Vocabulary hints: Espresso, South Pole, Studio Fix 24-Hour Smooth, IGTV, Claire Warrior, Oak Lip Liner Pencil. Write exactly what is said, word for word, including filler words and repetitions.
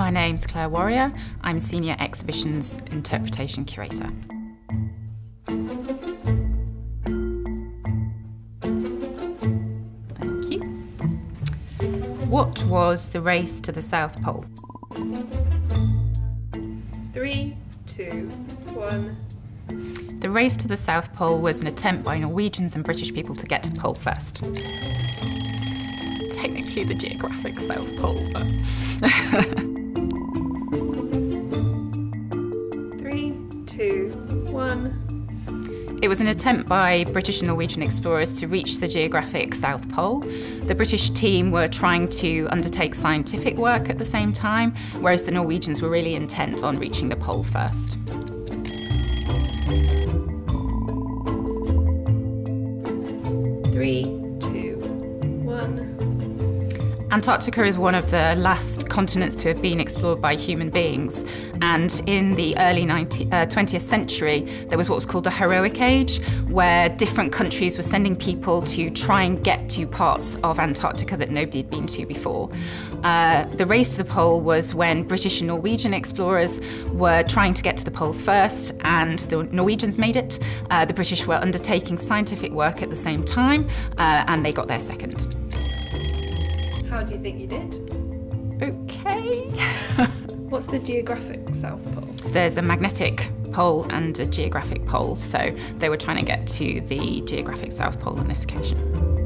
My name's Claire Warrior. I'm Senior Exhibitions Interpretation Curator. Thank you. What was the race to the South Pole? Three, two, one. The race to the South Pole was an attempt by Norwegians and British people to get to the pole first. Technically the geographic South Pole, but... Three, two, one. It was an attempt by British and Norwegian explorers to reach the geographic South Pole. The British team were trying to undertake scientific work at the same time, whereas the Norwegians were really intent on reaching the pole first. Three, two, one. Antarctica is one of the last continents to have been explored by human beings. And in the early twentieth century, there was what was called the heroic age, where different countries were sending people to try and get to parts of Antarctica that nobody had been to before. Uh, the race to the pole was when British and Norwegian explorers were trying to get to the pole first, and the Norwegians made it. Uh, the British were undertaking scientific work at the same time, uh, and they got there second. How do you think you did? Okay. What's the geographic South Pole? There's a magnetic pole and a geographic pole, so they were trying to get to the geographic South Pole on this occasion.